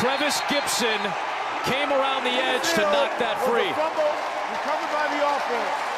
Trevis Gipson came around the edge to knock that free. Recovered by the offense.